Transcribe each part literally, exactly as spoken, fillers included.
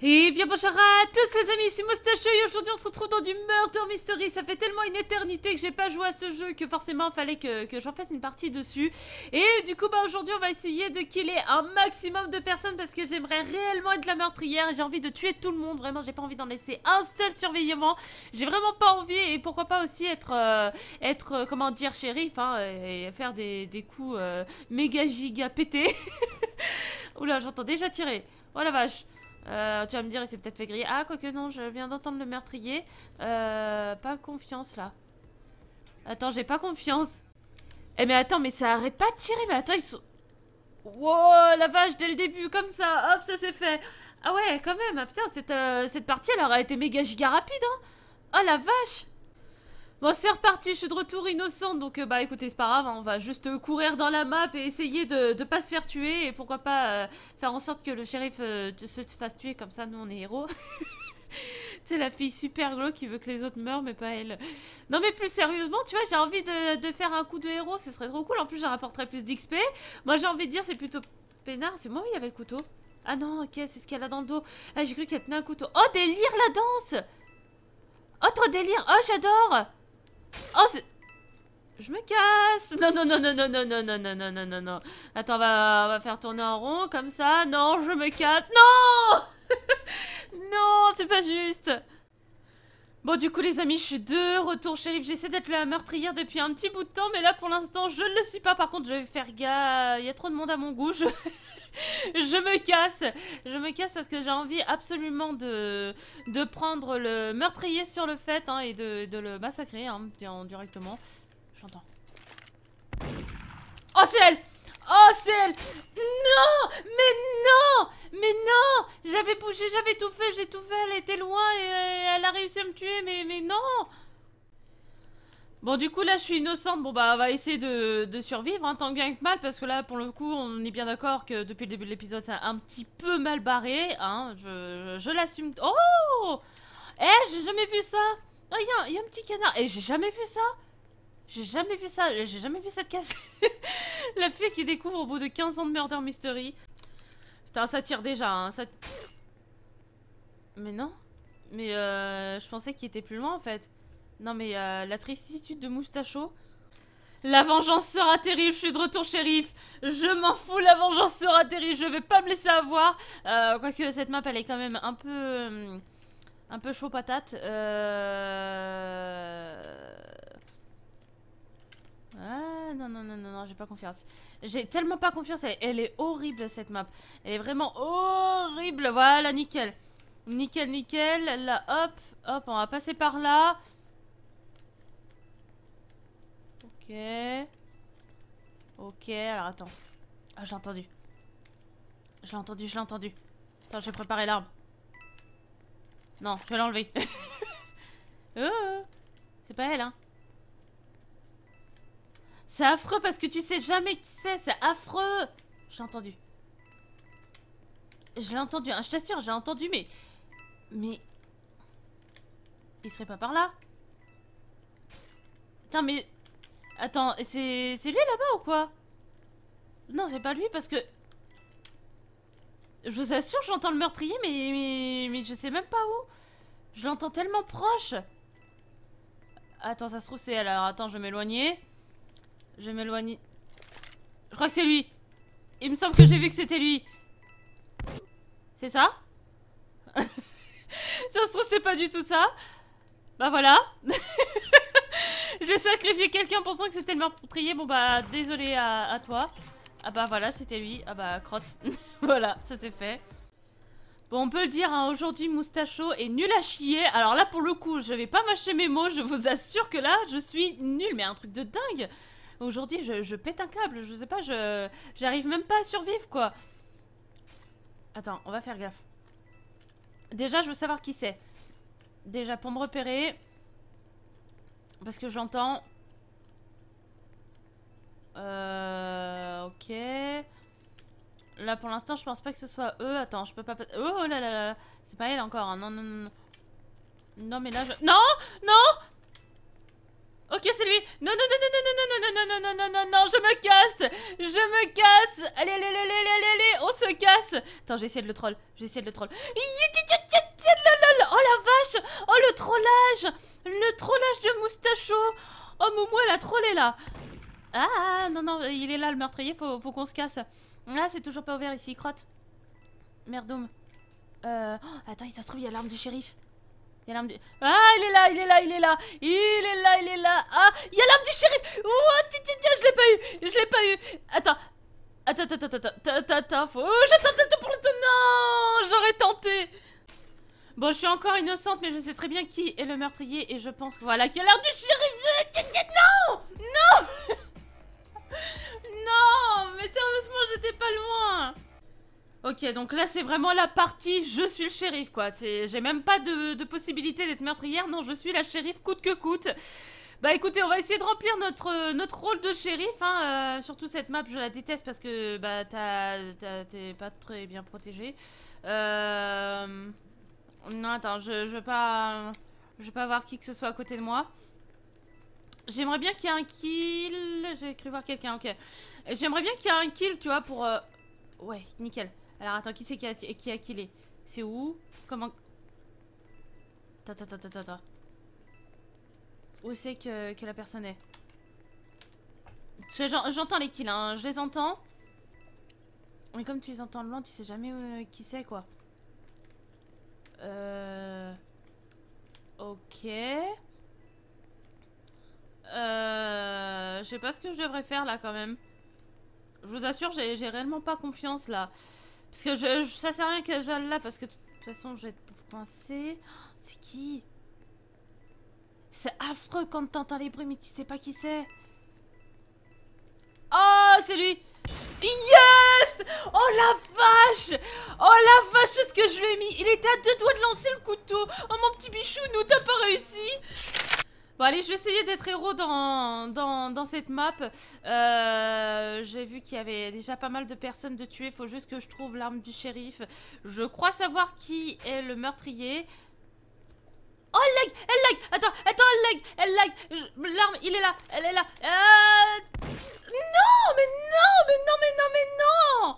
Et bien bonjour à tous les amis, c'est Mustacheux et aujourd'hui on se retrouve dans du Murder Mystery. Ça fait tellement une éternité que j'ai pas joué à ce jeu que forcément il fallait que, que j'en fasse une partie dessus. Et du coup bah aujourd'hui on va essayer de killer un maximum de personnes parce que j'aimerais réellement être la meurtrière et j'ai envie de tuer tout le monde. Vraiment j'ai pas envie d'en laisser un seul surveillement, j'ai vraiment pas envie. Et pourquoi pas aussi être, euh, être euh, comment dire, shérif hein, et faire des, des coups euh, méga giga pétés. Oula j'entends déjà tirer, oh la vache. Euh, tu vas me dire, il s'est peut-être fait griller. Ah, quoique non, je viens d'entendre le meurtrier. Euh, pas confiance, là. Attends, j'ai pas confiance. Eh, mais attends, mais ça arrête pas de tirer. Mais attends, ils sont... Wow, la vache, dès le début, comme ça. Hop, ça s'est fait. Ah ouais, quand même. Ah, putain, cette, euh, cette partie, elle aurait été méga giga rapide, hein. Oh, la vache. Bon, c'est reparti, je suis de retour innocente, donc euh, bah écoutez, c'est pas grave, hein, on va juste courir dans la map et essayer de, de pas se faire tuer, et pourquoi pas euh, faire en sorte que le shérif euh, se fasse tuer, comme ça nous on est héros. C'est la fille super glauque qui veut que les autres meurent, mais pas elle. Non mais plus sérieusement, tu vois, j'ai envie de, de faire un coup de héros, ce serait trop cool, en plus j'en rapporterais plus d'X P. Moi j'ai envie de dire, c'est plutôt peinard, c'est moi où il y avait le couteau. Ah non, ok, c'est ce qu'elle a dans le dos. Ah j'ai cru qu'elle tenait un couteau. Oh délire la danse. Autre délire, oh j'adore. Oh c'est... Je me casse. Non non non non non non non non non non non non. Attends on va, on va faire tourner en rond comme ça. Non je me casse. Non. Non c'est pas juste. Bon du coup les amis je suis de retour shérif. J'essaie d'être la meurtrière depuis un petit bout de temps, mais là pour l'instant je ne le suis pas. Par contre je vais faire gaffe. Il y a trop de monde à mon goût. Je... Je me casse, je me casse parce que j'ai envie absolument de, de prendre le meurtrier sur le fait hein, et de, de le massacrer hein, directement. J'entends. Oh c'est elle, oh c'est elle. Non, mais non, mais non. J'avais bougé, j'avais tout fait, j'ai tout fait. Elle était loin et elle a réussi à me tuer, mais, mais non. Bon du coup là je suis innocente, bon bah on va essayer de, de survivre hein, tant bien que mal, parce que là pour le coup on est bien d'accord que depuis le début de l'épisode c'est un petit peu mal barré hein, je, je l'assume. Oh eh j'ai jamais vu ça. Ah oh, il y, y a un petit canard, eh j'ai jamais vu ça. J'ai jamais vu ça, j'ai jamais vu cette casse. La fille qui découvre au bout de quinze ans de Murder Mystery. Putain ça tire déjà hein, ça... Mais non. Mais euh, je pensais qu'il était plus loin en fait. Non mais euh, la tristitude de Mustacheux. La vengeance sera terrible, je suis de retour shérif. Je m'en fous, la vengeance sera terrible, je vais pas me laisser avoir. euh, Quoique cette map elle est quand même un peu... Euh, un peu chaud patate. Euh... Ah non non non non, non j'ai pas confiance. J'ai tellement pas confiance, elle, elle est horrible cette map. Elle est vraiment horrible, voilà nickel. Nickel nickel, là hop, hop on va passer par là. Ok. Ok, alors attends. Ah, je l'ai entendu. Je l'ai entendu, je l'ai entendu. Attends, je vais préparer l'arme. Non, je vais l'enlever. Oh, c'est pas elle, hein. C'est affreux parce que tu sais jamais qui c'est, c'est affreux. Je l'ai entendu. Je l'ai entendu, hein, je t'assure, j'ai entendu, mais... Mais... Il serait pas par là. Putain, mais... Attends, c'est lui là-bas ou quoi? Non, c'est pas lui parce que... Je vous assure, j'entends le meurtrier, mais, mais, mais je sais même pas où. Je l'entends tellement proche. Attends, ça se trouve, c'est elle. Alors, attends, je vais m'éloigner. Je vais m'éloigner. Je crois que c'est lui. Il me semble que j'ai vu que c'était lui. C'est ça? Ça se trouve, c'est pas du tout ça. Bah voilà. J'ai sacrifié quelqu'un pensant que c'était le meurtrier. Bon bah désolé à, à toi. Ah bah voilà c'était lui. Ah bah crotte. Voilà ça c'est fait. Bon on peut le dire hein, aujourd'hui Mustacheux est nul à chier. Alors là pour le coup je vais pas mâcher mes mots. Je vous assure que là je suis nulle. Mais un truc de dingue. Aujourd'hui je, je pète un câble. Je sais pas je j'arrive même pas à survivre quoi. Attends on va faire gaffe. Déjà je veux savoir qui c'est. Déjà pour me repérer. Parce que j'entends. Euh. Ok. Là pour l'instant, je pense pas que ce soit eux. Attends, je peux pas. Oh là là là. C'est pas elle encore. Hein. Non, non, non. Non, mais là je. Non! Non! Ok, c'est lui. Non, non, non, non, non, non, non, non, non, non, non, non, non, non, je me casse. Je me casse. Allez, allez, allez, allez, allez, allez, on se casse. Attends, j'ai essayé de le troll. J'ai essayé de le troll. Oh la vache. Oh le trollage. Le trollage de Moustacho. Oh, Moumou, elle a trollé là. Ah, non, non, il est là le meurtrier. Faut, faut qu'on se casse. Ah, c'est toujours pas ouvert ici. Il crotte. Merdoum. Euh. Oh, attends, ça se trouve, il y a l'arme du shérif. Il y a l'arme du... Ah, il est là, il est là, il est là. Il est là, il est là. Ah, il y a l'arme du shérif. Oh, tiens, tiens, je l'ai pas eu. Je l'ai pas eu. Attends. Attends, attends, attends, attends, attends, faut... Oh, j'ai tenté le tout pour le tout. Non, j'aurais tenté. Bon, je suis encore innocente, mais je sais très bien qui est le meurtrier. Et je pense que voilà, qu'il y a l'arme du shérif. Non, non. Non, mais sérieusement, j'étais pas loin. Ok, donc là c'est vraiment la partie je suis le shérif quoi, j'ai même pas de, de possibilité d'être meurtrière, non je suis la shérif coûte que coûte. Bah écoutez, on va essayer de remplir notre, notre rôle de shérif, hein. euh, surtout cette map je la déteste parce que bah t'es pas très bien protégé. Euh... Non attends, je, je veux pas je veux pas voir qui que ce soit à côté de moi. J'aimerais bien qu'il y ait un kill, j'ai cru voir quelqu'un, ok. J'aimerais bien qu'il y ait un kill tu vois pour... Euh... Ouais, nickel. Alors attends, qui c'est qui a, qui a killé? C'est où? Comment? Attends, attends, attends, attends. Où c'est que, que la personne est? J'entends les kills, hein. Je les entends. Mais comme tu les entends de loin, tu sais jamais où, qui c'est quoi. Euh... Ok. Euh... Je sais pas ce que je devrais faire là quand même. Je vous assure, j'ai réellement pas confiance là. Parce que je, je, ça sert à rien que j'aille là, parce que de toute façon, je vais être coincée. Oh, c'est qui? C'est affreux quand t'entends les bruits, mais tu sais pas qui c'est. Oh, c'est lui! Yes! Oh la vache! Oh la vache, ce que je lui ai mis! Il était à deux doigts de lancer le couteau! Oh mon petit bichou, nous, t'as pas réussi! Bon allez, je vais essayer d'être héros dans, dans, dans cette map. Euh, J'ai vu qu'il y avait déjà pas mal de personnes de tuer. Faut juste que je trouve l'arme du shérif. Je crois savoir qui est le meurtrier. Oh, elle lag! Elle lag! Attends, attends, elle lag! Elle lag! L'arme, il est là! Elle est là! Euh... Non! Mais non! Mais non, mais non, mais non!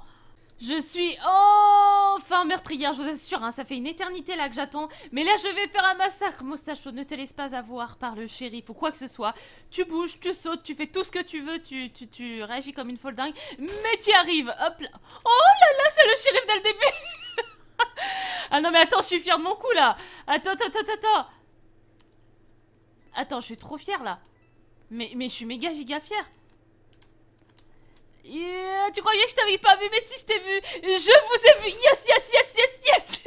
Je suis enfin meurtrière, je vous assure, hein, ça fait une éternité là que j'attends. Mais là, je vais faire un massacre, Moustacho. Ne te laisse pas avoir par le shérif ou quoi que ce soit. Tu bouges, tu sautes, tu fais tout ce que tu veux, tu, tu, tu réagis comme une folle dingue. Mais t'y arrives, hop là. Oh là là, c'est le shérif dès le début. Ah non mais attends, je suis fière de mon coup là. Attends, attends, attends, attends. Attends, je suis trop fière là. Mais, mais je suis méga giga fière. Yeah, tu croyais que je t'avais pas vu, mais si je t'ai vu, je vous ai vu. Yes, yes, yes, yes, yes.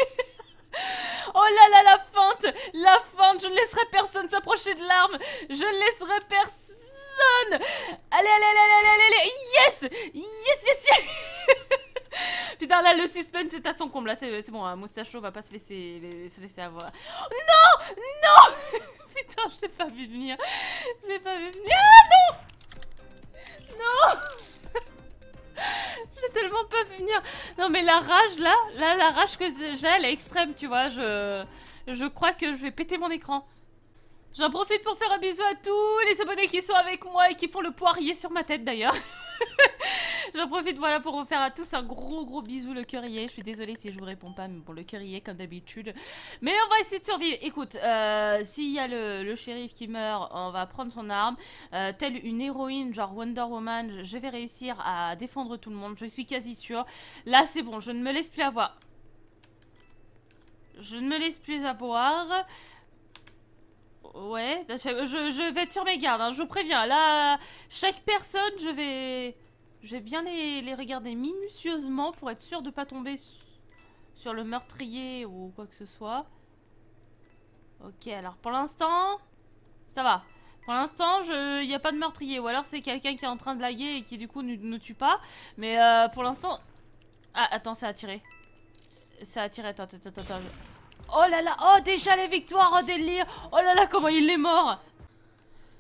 Oh là là, la feinte, la feinte. Je ne laisserai personne s'approcher de l'arme. Je ne laisserai personne. Allez, allez, allez, allez, allez, allez. Yes, yes, yes, yes. Putain, là, le suspense est à son comble. Là, c'est bon, hein, Moustacho va pas se laisser, les, se laisser avoir. Non, non. Putain, je l'ai pas vu venir. Je l'ai pas vu venir. Ah, non, non. J'ai tellement pas vu venir. Non mais la rage là, là la rage que j'ai, elle est extrême tu vois. Je, je crois que je vais péter mon écran. J'en profite pour faire un bisou à tous les abonnés qui sont avec moi et qui font le poirier sur ma tête d'ailleurs. J'en profite voilà pour vous faire à tous un gros gros bisou le cœurier. Je suis désolée si je vous réponds pas mais bon le cœurier comme d'habitude. Mais on va essayer de survivre. Écoute, euh, s'il y a le, le shérif qui meurt, on va prendre son arme. Euh, telle une héroïne genre Wonder Woman, je, je vais réussir à défendre tout le monde. Je suis quasi sûre. Là c'est bon, je ne me laisse plus avoir. Je ne me laisse plus avoir. Ouais, je, je vais être sur mes gardes, hein, je vous préviens. Là, chaque personne, je vais... Je vais bien les, les regarder minutieusement pour être sûr de pas tomber su, sur le meurtrier ou quoi que ce soit. Ok, alors pour l'instant, ça va. Pour l'instant, il n'y a pas de meurtrier. Ou alors c'est quelqu'un qui est en train de laguer et qui du coup ne nous, nous tue pas. Mais euh, pour l'instant... Ah, attends, ça a tiré. Ça a tiré, attends, attends, attends. attends je... Oh là là, oh déjà les victoires, oh délire. Oh là là, comment il est mort.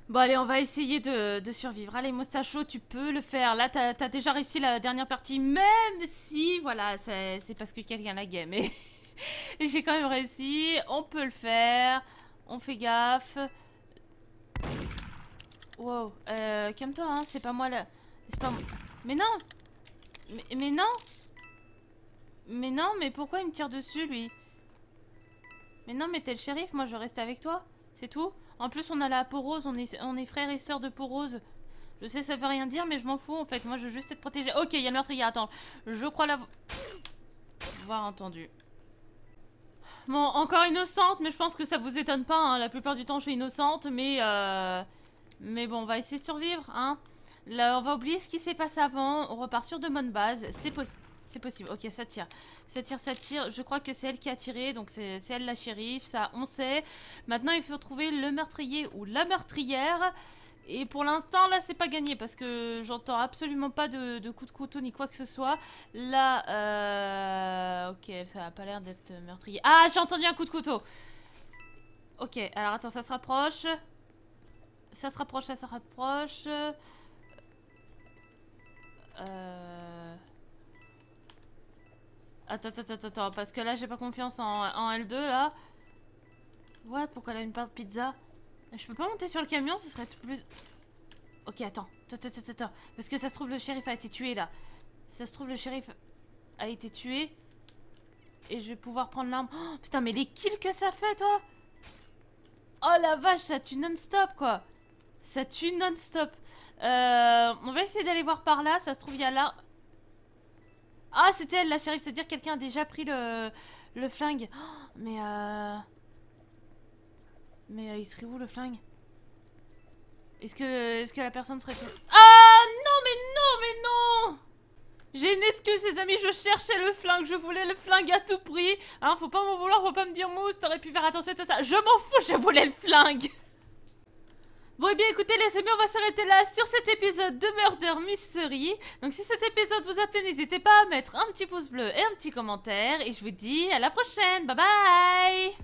Bon allez, on va essayer de, de survivre. Allez Moustacho, tu peux le faire. Là t'as t'as déjà réussi la dernière partie. Même si, voilà, c'est parce que quelqu'un l'a game. Mais j'ai quand même réussi. On peut le faire. On fait gaffe. Wow, euh, calme-toi, hein, c'est pas moi là. C'est pas moi. Mais non mais, mais non Mais non, mais pourquoi il me tire dessus, lui? Mais non, mais t'es le shérif, moi je reste avec toi. C'est tout. En plus, on a la peau rose, on est, on est frères et sœurs de peau rose. Je sais, ça veut rien dire, mais je m'en fous en fait. Moi, je veux juste être protégée. Ok, il y a le meurtrier, attends. Je crois l'avoir entendu. Bon, encore innocente, mais je pense que ça vous étonne pas. Hein. La plupart du temps, je suis innocente, mais... Euh... Mais bon, on va essayer de survivre, hein. Là, on va oublier ce qui s'est passé avant. On repart sur de bonnes bases. C'est possible. C'est possible, ok, ça tire, ça tire, ça tire, je crois que c'est elle qui a tiré, donc c'est elle la shérif, ça on sait. Maintenant il faut trouver le meurtrier ou la meurtrière, et pour l'instant là c'est pas gagné, parce que j'entends absolument pas de, de coup de couteau ni quoi que ce soit. Là, euh... ok, ça a pas l'air d'être meurtrier. Ah, j'ai entendu un coup de couteau. Ok, alors attends, ça se rapproche, ça se rapproche, ça se rapproche. Euh... Attends, attends, attends, attends, parce que là j'ai pas confiance en, en L deux là. What? Pourquoi elle a une part de pizza? Je peux pas monter sur le camion, ce serait plus... Ok, attends, attends, attends, attends, parce que ça se trouve le shérif a été tué là. Ça se trouve le shérif a été tué. Et je vais pouvoir prendre l'arme. Oh, putain, mais les kills que ça fait, toi! Oh la vache, ça tue non-stop quoi. Ça tue non-stop. Euh, on va essayer d'aller voir par là, ça se trouve il y a là... Ah, c'était elle la shérif, c'est-à-dire quelqu'un a déjà pris le, le flingue. Oh, mais euh... Mais euh, il serait où le flingue? Est-ce que, est-ce que la personne serait... Ah non, mais non, mais non! J'ai une excuse les amis, je cherchais le flingue, je voulais le flingue à tout prix. Hein, faut pas m'en vouloir, faut pas me dire mousse, t'aurais pu faire attention et tout ça. Je m'en fous, je voulais le flingue. Bon et eh bien écoutez les amis, on va s'arrêter là sur cet épisode de Murder Mystery. Donc si cet épisode vous a plu, n'hésitez pas à mettre un petit pouce bleu et un petit commentaire. Et je vous dis à la prochaine, bye bye.